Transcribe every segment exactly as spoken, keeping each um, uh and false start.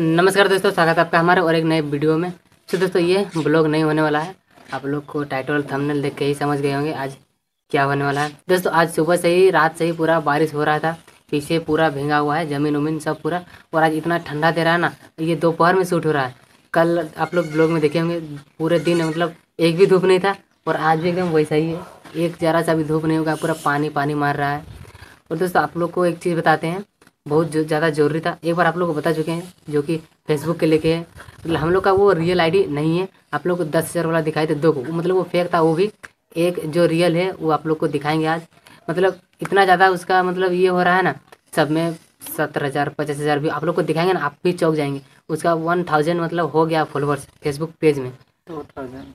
नमस्कार दोस्तों, स्वागत है आपका हमारे और एक नए वीडियो में। तो दोस्तों ये ब्लॉग नहीं होने वाला है, आप लोग को टाइटल थंबनेल देख के ही समझ गए होंगे आज क्या होने वाला है। दोस्तों आज सुबह से ही रात से ही पूरा बारिश हो रहा था, पीछे पूरा भींगा हुआ है, ज़मीन उमीन सब पूरा, और आज इतना ठंडा दे रहा है ना, ये दोपहर में शूट हो रहा है। कल आप लोग ब्लॉग में देखे होंगे पूरे दिन मतलब एक भी धूप नहीं था, और आज भी एकदम वैसा ही है, एक जरा सा भी धूप नहीं होगा, पूरा पानी पानी मार रहा है। और दोस्तों आप लोग को एक चीज़ बताते हैं, बहुत ज़्यादा जरूरी था, एक बार आप लोग को बता चुके हैं, जो कि फेसबुक के लेके है, मतलब हम लोग का वो रियल आईडी नहीं है। आप लोग को दस हज़ार वाला दिखाई थे दो को, मतलब वो फेक था, वो भी एक जो रियल है वो आप लोग को दिखाएंगे आज। मतलब इतना ज़्यादा उसका मतलब ये हो रहा है ना, सब में सत्तर हज़ार पचास हज़ार भी आप लोग को दिखाएंगे ना, आप भी चौंक जाएंगे। उसका वन थाउजेंड मतलब हो गया फॉलोअर्स फेसबुक पेज में, टू थाउजेंड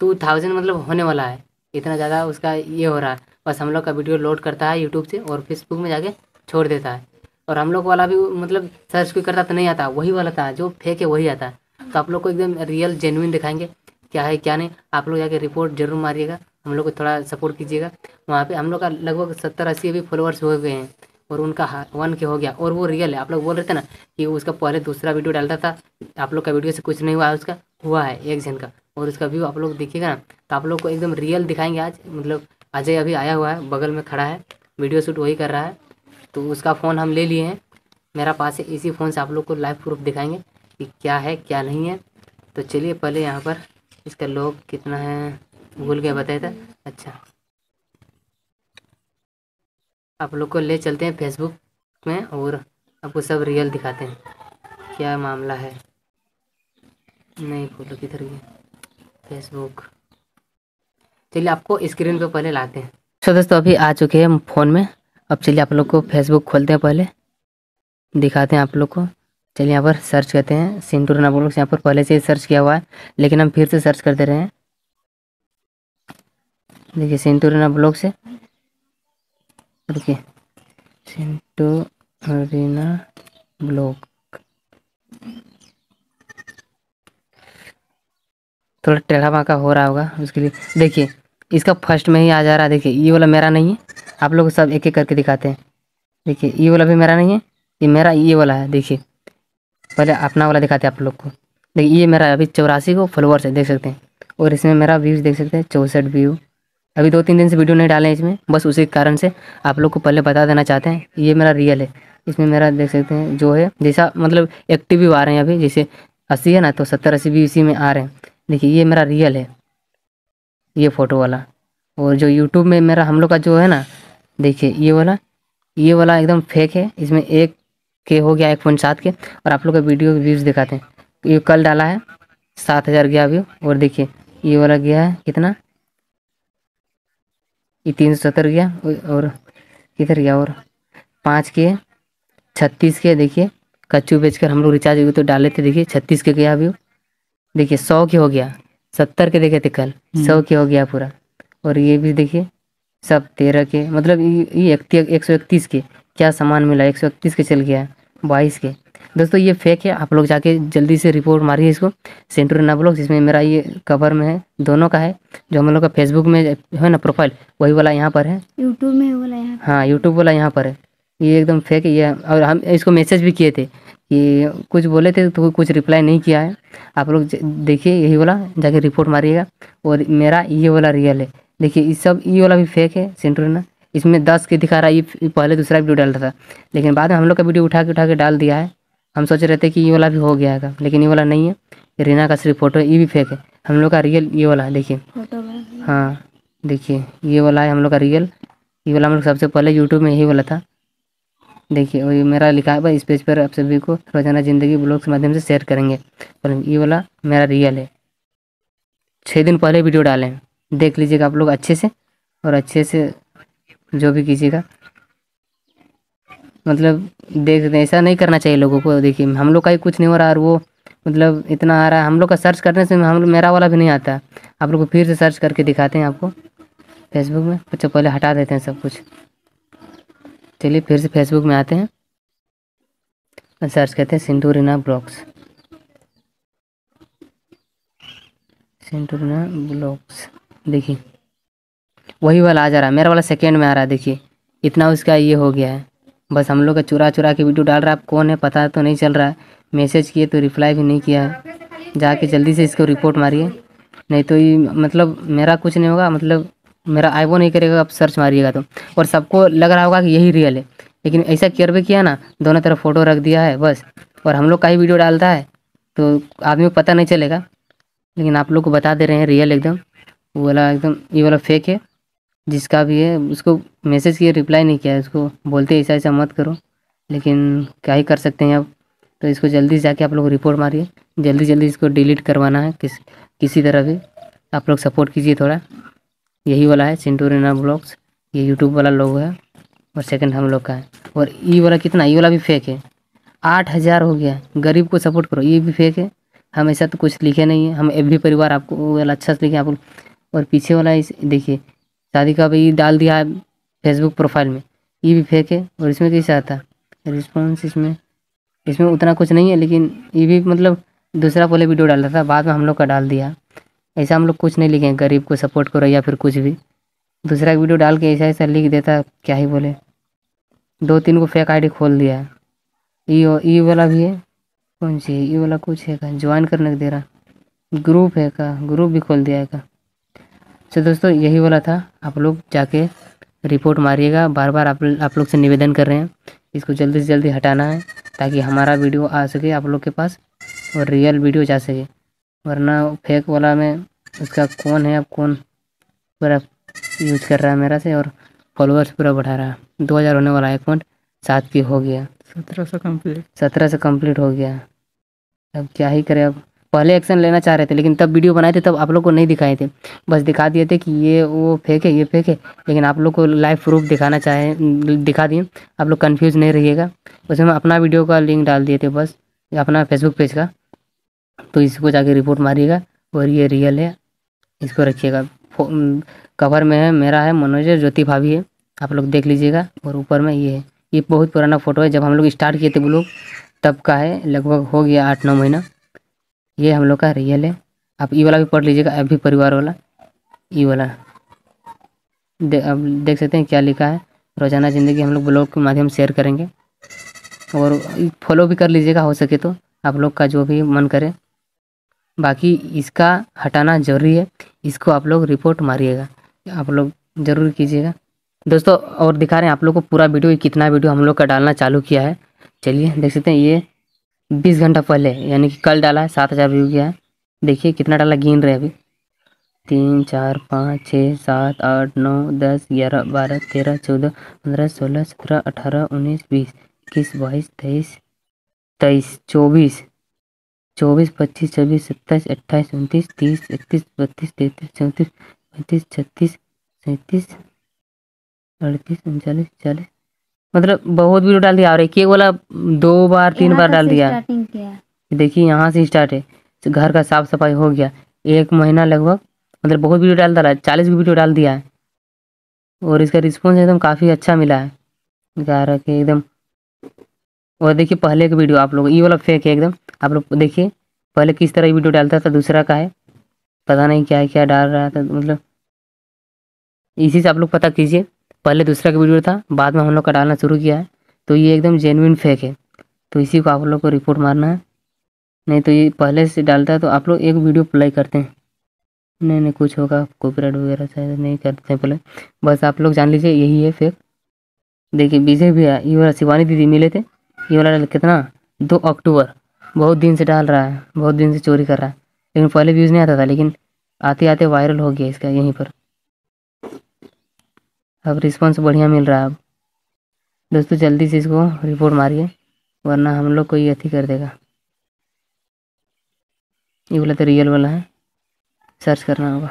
टू थाउजेंड मतलब होने वाला है, इतना ज़्यादा उसका ये हो रहा है। बस हम लोग का वीडियो लोड करता है यूट्यूब से और फेसबुक में जाके छोड़ देता है, और हम लोग वाला भी मतलब सर्च कोई करता तो नहीं आता, वही वाला था जो फेक है वही आता है। तो आप लोग को एकदम रियल जेन्युइन दिखाएंगे क्या है क्या नहीं। आप लोग जाके रिपोर्ट जरूर मारिएगा, हम लोग को थोड़ा सपोर्ट कीजिएगा। वहाँ पे हम लोग का लगभग सत्तर अस्सी अभी फॉलोअर्स हो गए हैं, और उनका वन के हो गया, और वो रियल है। आप लोग बोल रहे थे ना कि उसका पहले दूसरा वीडियो डालता था, आप लोग का वीडियो से कुछ नहीं हुआ है, उसका हुआ है एक जन का, और उसका व्यू आप लोग देखिएगा ना, तो आप लोग को एकदम रियल दिखाएंगे आज। मतलब अजय अभी आया हुआ है, बगल में खड़ा है, वीडियो शूट वही कर रहा है, तो उसका फ़ोन हम ले लिए हैं, मेरा पास है, इसी फ़ोन से आप लोग को लाइव प्रूफ दिखाएंगे कि क्या है क्या नहीं है। तो चलिए पहले यहाँ पर इसका लोग कितना है भूल के बताया था। अच्छा आप लोग को ले चलते हैं फेसबुक में, और आपको सब रियल दिखाते हैं क्या मामला है। नहीं फोटो किधर गया फेसबुक, चलिए आपको स्क्रीन पर पहले लाते हैं। अच्छा दोस्तों अभी आ चुके हैं फ़ोन में, अब चलिए आप लोग को फेसबुक खोलते हैं, पहले दिखाते हैं आप लोग को। चलिए यहाँ पर सर्च करते हैं सिंटू रीना ब्लॉग्स, यहाँ पर पहले से ही सर्च किया हुआ है, लेकिन हम फिर से सर्च करते रहे हैं। देखिए सिंटू रीना ब्लॉग्स से, देखिए सिंटू रीना ब्लॉग, थोड़ा टेढ़ा बाँका हो रहा होगा उसके लिए, देखिए इसका फर्स्ट में ही आ जा रहा है। देखिए ये वाला मेरा नहीं है, आप लोग सब एक एक करके दिखाते हैं। देखिए ये वाला भी मेरा नहीं है, ये मेरा ये वाला है। देखिए पहले अपना वाला दिखाते हैं आप लोग को। देखिए ये मेरा अभी चौरासी को फॉलोअर्स है, देख सकते हैं, और इसमें मेरा व्यूज़ देख सकते हैं चौंसठ व्यू। अभी दो तीन दिन से वीडियो नहीं डाले हैं इसमें, बस उसी कारण से आप लोग को पहले बता देना चाहते हैं। ये मेरा रियल है, इसमें मेरा देख सकते हैं जो है जैसा मतलब एक्टिव व्यू आ रहे हैं अभी, जैसे अस्सी है ना, तो सत्तर अस्सी व्यू इसी में आ रहे हैं। देखिए ये मेरा रियल है, ये फ़ोटो वाला, और जो यूट्यूब में मेरा हम लोग का जो है ना, देखिए ये वाला ये वाला एकदम फेक है, इसमें एक के हो गया एक पॉइंट सात के। और आप लोग का वीडियो व्यूज़ दिखाते हैं, ये कल डाला है सात हज़ार गया व्यू, और देखिए ये वाला गया है कितना, ये तीन सौ सत्तर गया, और किधर गया, और पाँच के छत्तीस के। देखिए कच्चू बेचकर हम लोग रिचार्ज हुए तो डाले थे, देखिए छत्तीस के गया व्यू, देखिए सौ के हो गया, सत्तर के देखे थे कल, सौ के हो गया पूरा। और ये भी देखिए सब तेरह के, मतलब ये एक सौ इकतीस के क्या सामान मिला, एक सौ इकतीस के चल गया बाईस के। दोस्तों ये फेक है, आप लोग जाके जल्दी से रिपोर्ट मारिए इसको सिंटू रीना ब्लॉग्स, जिसमें मेरा ये कवर में है, दोनों का है, जो हम लोग का फेसबुक में है ना प्रोफाइल, वही वाला यहाँ पर है, यूट्यूब में वाला यहाँ, हाँ यूट्यूब वाला यहाँ पर है। ये एकदम फेक है ये, और हम इसको मैसेज भी किए थे कि कुछ बोले थे तो कुछ रिप्लाई नहीं किया है। आप लोग देखिए यही वाला जाके रिपोर्ट मारिएगा, और मेरा ये वाला रियल है। देखिए इस सब ये वाला भी फेक है सिंटू रीना, इसमें दस के दिखा रहा है, ये पहले दूसरा वीडियो डाल रहा था, लेकिन बाद में हम लोग का वीडियो उठा के उठा के डाल दिया है। हम सोच रहे थे कि ये वाला भी हो गया है, लेकिन ये वाला नहीं है, रीना का सिर्फ फोटो है, ये भी फेक है। हम लोग का रियल ये वाला है, देखिए हाँ, देखिए ये वाला है हम लोग का रियल, ये वाला हम लोग सबसे पहले यूट्यूब में यही वाला था। देखिए और ये मेरा लिखा है, इस पेज पर आप सभी को रोजाना ज़िंदगी ब्लॉग के माध्यम से शेयर करेंगे, और ये वाला मेरा रियल है, छः दिन पहले वीडियो डालें, देख लीजिएगा आप लोग अच्छे से, और अच्छे से जो भी कीजिएगा, मतलब देख सकते हैं, ऐसा नहीं करना चाहिए लोगों को। देखिए हम लोग का ही कुछ नहीं हो रहा, और वो मतलब इतना आ रहा है, हम लोग का सर्च करने से हम लोग मेरा वाला भी नहीं आता। आप लोग को फिर से सर्च करके दिखाते हैं आपको फेसबुक में, अच्छा पहले हटा देते हैं सब कुछ। चलिए फिर से फेसबुक में आते हैं और सर्च करते हैं सिंटू रीना ब्लॉग्स, सिंटू रीना ब्लॉग्स, देखिए वही वाला आ जा रहा है, मेरा वाला सेकेंड में आ रहा है। देखिए इतना उसका ये हो गया है, बस हम लोग का चुरा चुरा के वीडियो डाल रहा है, आप कौन है पता तो नहीं चल रहा है, मैसेज किए तो रिप्लाई भी नहीं किया है। जाके जल्दी से इसको रिपोर्ट मारिए, नहीं तो ये मतलब मेरा कुछ नहीं होगा, मतलब मेरा आई वो नहीं करेगा। आप सर्च मारिएगा तो, और सबको लग रहा होगा कि यही रियल है, लेकिन ऐसा केयर भी किया ना, दोनों तरफ फ़ोटो रख दिया है बस। और हम लोग का ही वीडियो डालता है तो आदमी को पता नहीं चलेगा, लेकिन आप लोग को बता दे रहे हैं रियल एकदम, वो वाला एकदम ये वाला फेक है। जिसका भी है उसको मैसेज किया, रिप्लाई नहीं किया, उसको बोलते ऐसा ऐसा मत करो, लेकिन क्या ही कर सकते हैं अब। तो इसको जल्दी जाके आप लोग रिपोर्ट मारिए, जल्दी जल्दी इसको डिलीट करवाना है किस किसी तरह भी। आप लोग सपोर्ट कीजिए थोड़ा। यही वाला है सिंटू रीना ब्लॉग्स, ये यूट्यूब वाला लोग है और सेकंड हम लोग का है। और ये वाला कितना, ये वाला भी फेक है, आठ हज़ार हो गया। गरीब को सपोर्ट करो, ये भी फेक है। हम ऐसा तो कुछ लिखे नहीं है, हम एफ भी परिवार आपको वो वाला अच्छा से लिखे आप लोग। और पीछे वाला इस देखिए, शादी का भी डाल दिया है फेसबुक प्रोफाइल में, ये भी फेक है। और इसमें कैसा आता रिस्पॉन्स, इसमें इसमें उतना कुछ नहीं है, लेकिन ये भी मतलब दूसरा पहले वीडियो डाला था, बाद में हम लोग का डाल दिया। ऐसा हम लोग कुछ नहीं लिखे गरीब को सपोर्ट करो या फिर कुछ भी, दूसरा वीडियो डाल के ऐसा ऐसा लिख देता, क्या ही बोले। दो तीन को फेक आईडी खोल दिया है। ये ये वाला भी है, कौन सी है ये वाला, कुछ है का ज्वाइन करने को दे रहा, ग्रुप है का, ग्रुप भी खोल दिया है का। तो दोस्तों यही वाला था, आप लोग जाके रिपोर्ट मारिएगा। बार बार आप आप लोग से निवेदन कर रहे हैं, इसको जल्दी से जल्दी हटाना है ताकि हमारा वीडियो आ सके आप लोग के पास और रियल वीडियो जा सके। वरना फेक वाला में उसका कौन है, अब कौन पूरा यूज़ कर रहा है मेरा से, और फॉलोअर्स पूरा बढ़ा रहा है। दो हज़ार होने वाला है अकाउंट, सात की हो गया, सत्रह सौ कम्प्लीट सत्रह सौ कम्प्लीट हो गया। अब क्या ही करें, अब पहले एक्शन लेना चाह रहे थे, लेकिन तब वीडियो बनाए थे तब आप लोग को नहीं दिखाए थे, बस दिखा दिए थे कि ये वो फेक है, ये फेक है। लेकिन आप लोग को लाइव प्रूफ दिखाना चाहे दिखा दिए, आप लोग कंफ्यूज नहीं रहिएगा। उसमें अपना वीडियो का लिंक डाल दिए थे बस, अपना फेसबुक पेज का। तो इसको जाके रिपोर्ट मारिएगा, और ये रियल है, इसको रखिएगा। कवर में है मेरा है मनोज ज्योति भाभी है, आप लोग देख लीजिएगा। और ऊपर में ये है, ये बहुत पुराना फ़ोटो है, जब हम लोग स्टार्ट किए थे ब्लॉग तब का है, लगभग हो गया आठ नौ महीना। ये हम लोग का रियल है। आप ये वाला भी पढ़ लीजिएगा, एफ भी परिवार वाला, ये वाला दे, अब देख सकते हैं क्या लिखा है। रोज़ाना ज़िंदगी हम लोग ब्लॉग के माध्यम शेयर करेंगे, और फॉलो भी कर लीजिएगा हो सके तो, आप लोग का जो भी मन करे। बाकी इसका हटाना ज़रूरी है, इसको आप लोग रिपोर्ट मारिएगा, आप लोग ज़रूर कीजिएगा दोस्तों। और दिखा रहे हैं आप लोग को पूरा वीडियो, कितना वीडियो हम लोग का डालना चालू किया है। चलिए देख सकते हैं, ये बीस घंटा पहले यानी कि कल डाला है, सात हज़ार व्यू गया है। देखिए कितना डाला, गिन रहे अभी, तीन चार पाँच छः सात आठ नौ दस ग्यारह बारह तेरह चौदह पंद्रह सोलह सत्रह अठारह उन्नीस बीस इक्कीस बाईस तेईस तेईस चौबीस चौबीस पच्चीस छब्बीस सत्ताईस अट्ठाईस उनतीस तीस इकतीस बत्तीस तैंतीस चौंतीस पैंतीस छत्तीस सैंतीस अड़तीस उनचालीस चालीस, मतलब बहुत वीडियो डाल दिया। और एक एक वाला दो बार तीन बार डाल दिया। देखिए यहाँ से स्टार्ट है, घर का साफ सफाई हो गया, एक महीना लगभग, मतलब बहुत वीडियो डाल डाला, चालीस वीडियो डाल दिया है। और इसका रिस्पॉन्स एकदम काफ़ी अच्छा मिला है, ग्यारह के एकदम। और देखिए पहले का वीडियो आप लोग, ये वाला फेक है एकदम, आप लोग देखिए पहले किस तरह वीडियो डालता था, दूसरा का है, पता नहीं क्या क्या डाल रहा था, मतलब इसी से आप लोग पता कीजिए। पहले दूसरा का वीडियो था, बाद में हम लोग का डालना शुरू किया है। तो ये एकदम जेन्युइन फेक है, तो इसी को आप लोग को रिपोर्ट मारना है। नहीं तो ये पहले से डालता है, तो आप लोग एक वीडियो प्ले करते हैं, नहीं नहीं कुछ होगा, कॉपीराइट वगैरह शायद नहीं करते हैं प्ले, बस आप लोग जान लीजिए यही है फेक। देखिए बीजे भी है, ये वाला शिवानी दीदी मिले थे, ये वाला कितना दो अक्टूबर, बहुत दिन से डाल रहा है, बहुत दिन से चोरी कर रहा है। लेकिन पहले व्यूज़ नहीं आता था, लेकिन आते आते वायरल हो गया इसका यहीं पर। अब रिस्पांस बढ़िया मिल रहा है। अब दोस्तों जल्दी से इसको रिपोर्ट मारिए, वरना हम लोग को ये अथी कर देगा। ये बोला तो रियल वाला है, सर्च करना होगा,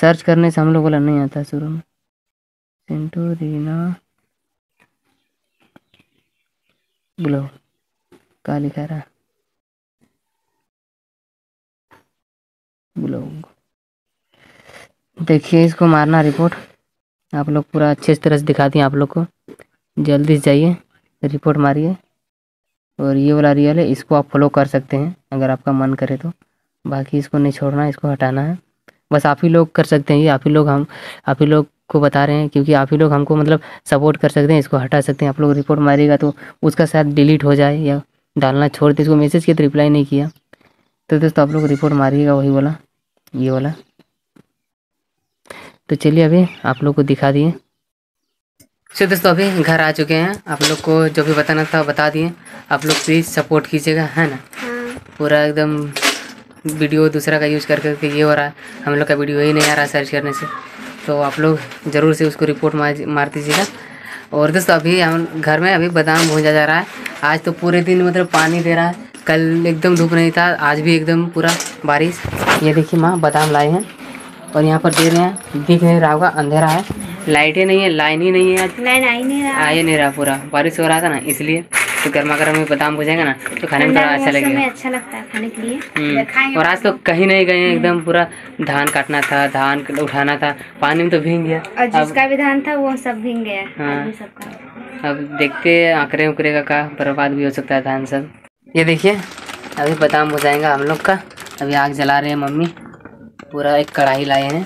सर्च करने से हम लोग वाला नहीं आता शुरू में, सिंटू रीना ब्लॉग क्या लिखा रहा, ब्लॉग। देखिए इसको मारना रिपोर्ट, आप लोग पूरा अच्छे तरह से दिखाती हैं आप लोग को। जल्दी से जाइए रिपोर्ट मारिए। और ये वाला रियल है, इसको आप फॉलो कर सकते हैं अगर आपका मन करे तो। बाकी इसको नहीं छोड़ना, इसको हटाना है, बस आप ही लोग कर सकते हैं। ये आप ही लोग, हम आप ही लोग को बता रहे हैं, क्योंकि आप ही लोग हमको मतलब सपोर्ट कर सकते हैं, इसको हटा सकते हैं। आप लोग रिपोर्ट मारिएगा तो उसका शायद डिलीट हो जाए या डालना छोड़ दिया, इसको मैसेज किया तो रिप्लाई नहीं किया। तो दोस्तों आप लोग रिपोर्ट मारिएगा वही वाला, ये वाला। तो चलिए अभी आप लोग को दिखा दिए। सो दोस्तों अभी घर आ चुके हैं, आप लोग को जो भी बताना था बता दिए। आप लोग प्लीज़ सपोर्ट कीजिएगा, है ना। पूरा एकदम वीडियो दूसरा का यूज़ कर करके ये हो रहा है, हम लोग का वीडियो ही नहीं आ रहा सर्च करने से। तो आप लोग ज़रूर से उसको रिपोर्ट मार मार दीजिएगा। और दोस्तों अभी हम घर में अभी बादाम भूंजा जा रहा है। आज तो पूरे दिन मतलब पानी दे रहा है, कल एकदम धूप नहीं था, आज भी एकदम पूरा बारिश। ये देखिए माँ बादाम लाए हैं और यहाँ पर दे रहे हैं। दिख नहीं रहा होगा, अंधेरा है, लाइटें नहीं है, लाइन ही नहीं है, आज लाइन आई नहीं रहा, आई नहीं रहा, पूरा बारिश हो रहा था ना, इसलिए। तो गर्मा गर्म में बादाम हो जाएगा ना तो खाने में थोड़ा अच्छा लगेगा, अच्छा लगता है खाने के लिए। और आज तो कहीं नहीं गए हैं, एकदम पूरा धान काटना था, धान उठाना था, पानी में तो भीग गया, और जिसका भी धान था वो सब भीग गया। हाँ, सबका अब देखते हैं, आंकड़े उकरे का, का बर्बाद भी हो सकता है धान सब। ये देखिए अभी बादाम हो जाएगा हम लोग का। अभी आग जला रहे हैं मम्मी, पूरा एक कढ़ाई लाए हैं,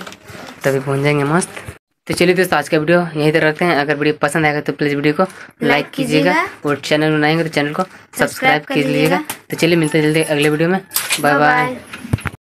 तभी भूंजेंगे मस्त। तो चलिए दोस्तों आज का वीडियो यहीं तक रखते हैं। अगर वीडियो पसंद आएगा तो प्लीज़ वीडियो को लाइक कीजिएगा, और चैनल बनाएंगे तो चैनल को सब्सक्राइब कीजिएगा। तो चलिए मिलते हैं जल्दी अगले वीडियो में, बाय बाय।